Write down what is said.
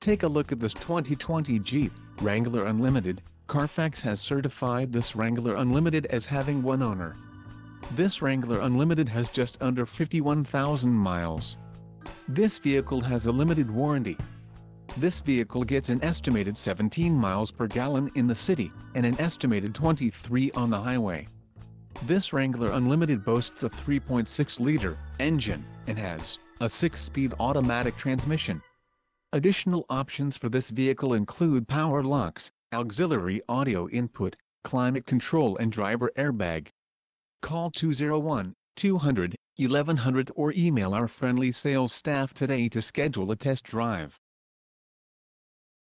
Take a look at this 2020 Jeep Wrangler Unlimited. Carfax has certified this Wrangler Unlimited as having one owner. This Wrangler Unlimited has just under 51,000 miles. This vehicle has a limited warranty. This vehicle gets an estimated 17 miles per gallon in the city, and an estimated 23 on the highway. This Wrangler Unlimited boasts a 3.6-liter engine, and has a 6-speed automatic transmission. Additional options for this vehicle include power locks, auxiliary audio input, climate control and driver airbag. Call 201-200-1100 or email our friendly sales staff today to schedule a test drive.